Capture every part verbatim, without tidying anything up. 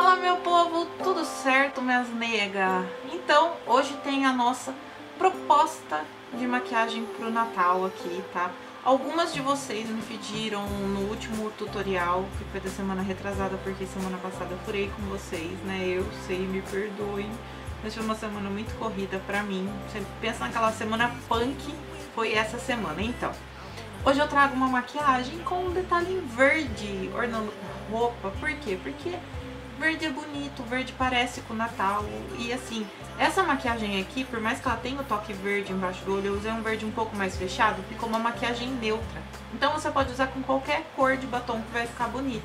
Fala meu povo, tudo certo minhas nega? Então hoje tem a nossa proposta de maquiagem pro Natal aqui, tá? Algumas de vocês me pediram no último tutorial, que foi da semana retrasada, porque semana passada eu furei com vocês, né? Eu sei, me perdoem, mas foi uma semana muito corrida pra mim. Você pensa naquela semana punk, foi essa semana. Então, hoje eu trago uma maquiagem com um detalhe verde, ornando com roupa. Por quê? Porque verde é bonito, verde parece com o Natal. E assim, essa maquiagem aqui, por mais que ela tenha o toque verde embaixo do olho, eu usei um verde um pouco mais fechado, ficou uma maquiagem neutra. Então você pode usar com qualquer cor de batom que vai ficar bonito.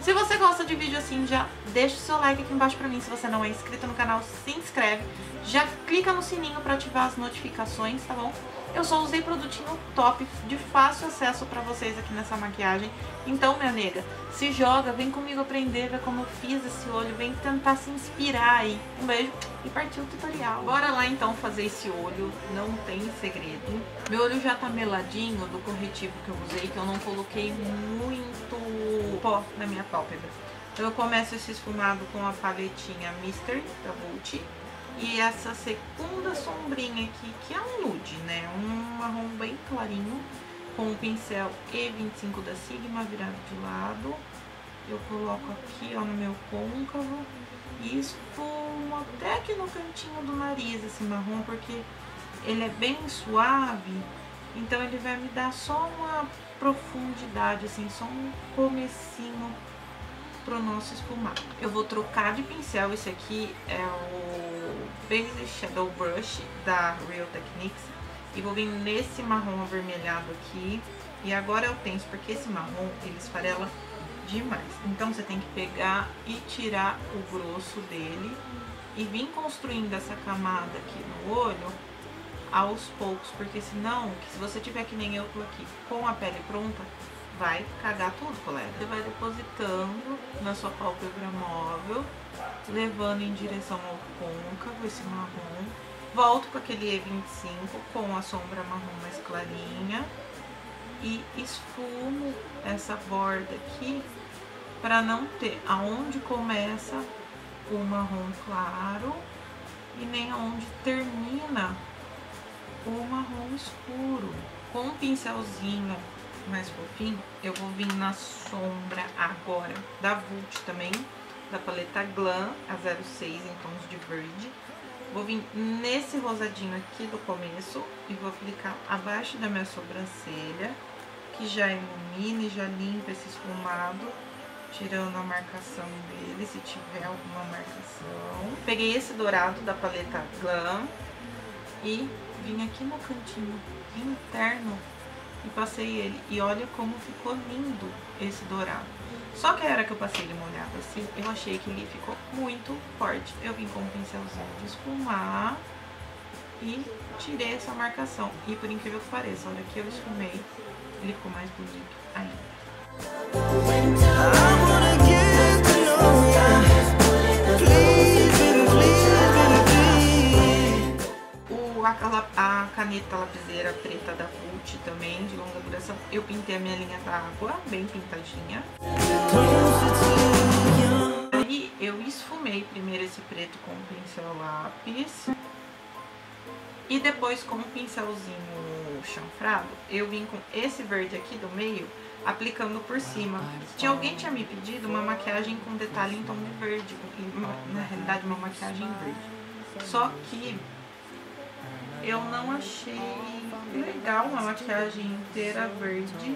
Se você gosta de vídeo assim, já deixa o seu like aqui embaixo pra mim. Se você não é inscrito no canal, se inscreve. Já clica no sininho pra ativar as notificações, tá bom? Eu só usei produtinho top, de fácil acesso pra vocês aqui nessa maquiagem. Então, minha nega, se joga, vem comigo aprender, ver como eu fiz esse olho, vem tentar se inspirar aí. Um beijo e partiu o tutorial. Bora lá então fazer esse olho, não tem segredo. Meu olho já tá meladinho do corretivo que eu usei, que eu não coloquei muito pó na minha pálpebra. Então eu começo esse esfumado com a paletinha Mister da Vulti. E essa segunda sombrinha aqui, que é um nude, né? Um marrom bem clarinho, com o pincel E vinte e cinco da Sigma virado de lado. Eu coloco aqui, ó, no meu côncavo. E esfumo até aqui no cantinho do nariz esse marrom, porque ele é bem suave. Então ele vai me dar só uma profundidade, assim, só um comecinho pro nosso esfumado. Eu vou trocar de pincel, esse aqui é o Base Shadow Brush da Real Techniques e vou vir nesse marrom avermelhado aqui. E agora eu tenho, porque esse marrom ele esfarela demais, então você tem que pegar e tirar o grosso dele e vir construindo essa camada aqui no olho aos poucos, porque senão, se você tiver que nem eu tô aqui com a pele pronta, vai cagar tudo, colega. Você vai depositando na sua pálpebra móvel, levando em direção ao côncavo esse marrom. Volto com aquele E vinte e cinco com a sombra marrom mais clarinha e esfumo essa borda aqui para não ter aonde começa o marrom claro e nem aonde termina o marrom escuro. Com um pincelzinho mais fofinho, eu vou vir na sombra agora da Vulti também, da paleta Glam, a zero seis em tons de verde. Vou vir nesse rosadinho aqui do começo e vou aplicar abaixo da minha sobrancelha, que já ilumina e já limpa esse esfumado, tirando a marcação dele, se tiver alguma marcação. Peguei esse dourado da paleta Glam e vim aqui no cantinho interno e passei ele. E olha como ficou lindo esse dourado. Só que a hora que eu passei ele molhado assim, eu achei que ele ficou muito forte. Eu vim com um pincelzinho de esfumar e tirei essa marcação. E por incrível que pareça, olha que eu esfumei, ele ficou mais bonito ainda. O, a, a caneta lapiseira preta da Vulti também, de longa duração, eu pintei a minha linha d'água, bem pintadinha. E eu esfumei primeiro esse preto com o pincel lápis e depois com o pincelzinho chanfrado eu vim com esse verde aqui do meio aplicando por cima. Tinha alguém tinha me pedido uma maquiagem com detalhe em tom de verde, na realidade uma maquiagem verde, só que eu não achei legal uma maquiagem inteira verde.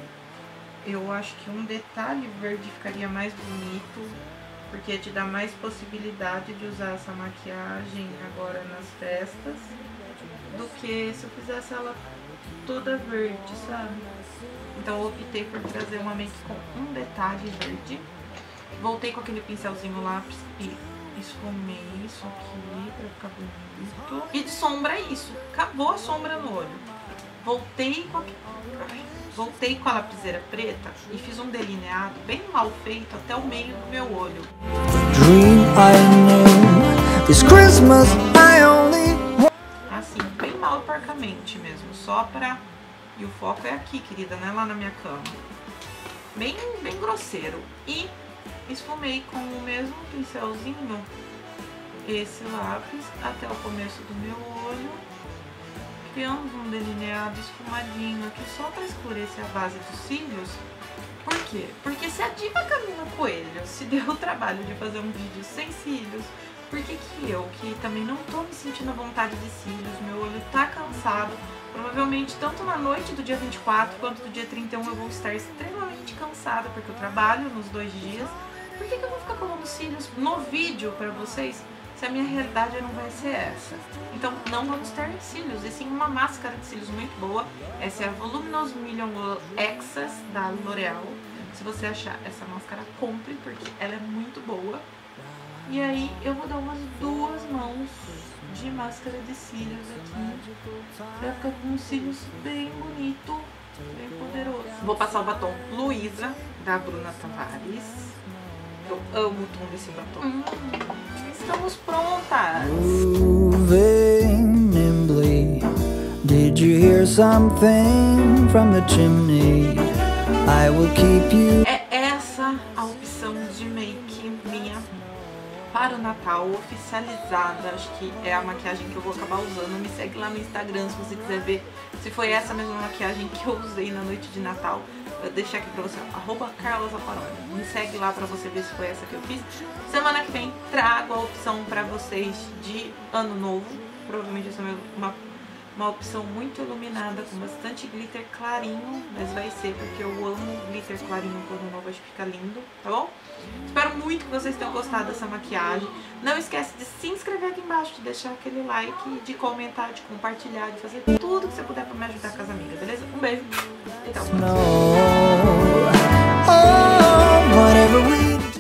Eu acho que um detalhe verde ficaria mais bonito, porque te dá mais possibilidade de usar essa maquiagem agora nas festas, do que se eu fizesse ela toda verde, sabe? Então eu optei por trazer uma make com um detalhe verde. Voltei com aquele pincelzinho lápis e esfumei isso aqui pra ficar bonito. E de sombra é isso, acabou a sombra no olho. Voltei com aquele... Voltei com a lapiseira preta e fiz um delineado bem mal feito até o meio do meu olho. Assim, bem mal porcamente mesmo, só pra... E o foco é aqui, querida, não é lá na minha cama. Bem, bem grosseiro. E Esfumei com o mesmo pincelzinho esse lápis até o começo do meu olho, criando um delineado esfumadinho aqui só para escurecer a base dos cílios. Por quê? Porque se a diva Camila Coelho se deu o trabalho de fazer um vídeo sem cílios, por que que eu, que também não tô me sentindo à vontade de cílios, meu olho tá cansado, provavelmente tanto na noite do dia vinte e quatro quanto do dia trinta e um eu vou estar extremamente cansada, porque eu trabalho nos dois dias, por que que eu vou ficar colando cílios no vídeo pra vocês se a minha realidade não vai ser essa? Então não vamos ter cílios, e sim uma máscara de cílios muito boa. Essa é a Voluminous Million Glow Excess da L'Oreal. Se você achar essa máscara, compre, porque ela é muito boa. E aí eu vou dar umas duas mãos de máscara de cílios aqui, pra ficar com um cílios bem bonito, bem poderoso. Vou passar o batom Luísa, da Bruna Tavares. Eu amo o tom desse batom. Hum, estamos prontas! Moving nimbly, did you hear something from the chimney? I will keep you... É essa a opção de make minha para o Natal, oficializada. Acho que é a maquiagem que eu vou acabar usando. Me segue lá no Instagram se você quiser ver se foi essa mesma maquiagem que eu usei na noite de Natal. Vou deixar aqui pra você, arroba Carla Zaparoni. Me segue lá pra você ver se foi essa que eu fiz. Semana que vem trago a opção pra vocês de ano novo. Provavelmente essa é uma, uma opção muito iluminada, com bastante glitter clarinho. Mas vai ser, porque eu amo glitter clarinho por ano novo, acho que fica lindo, tá bom? Espero muito que vocês tenham gostado dessa maquiagem. Não esquece de se inscrever aqui embaixo, de deixar aquele like, de comentar, de compartilhar, de fazer tudo que você puder pra me ajudar com as amigas, beleza? Um beijo! Então,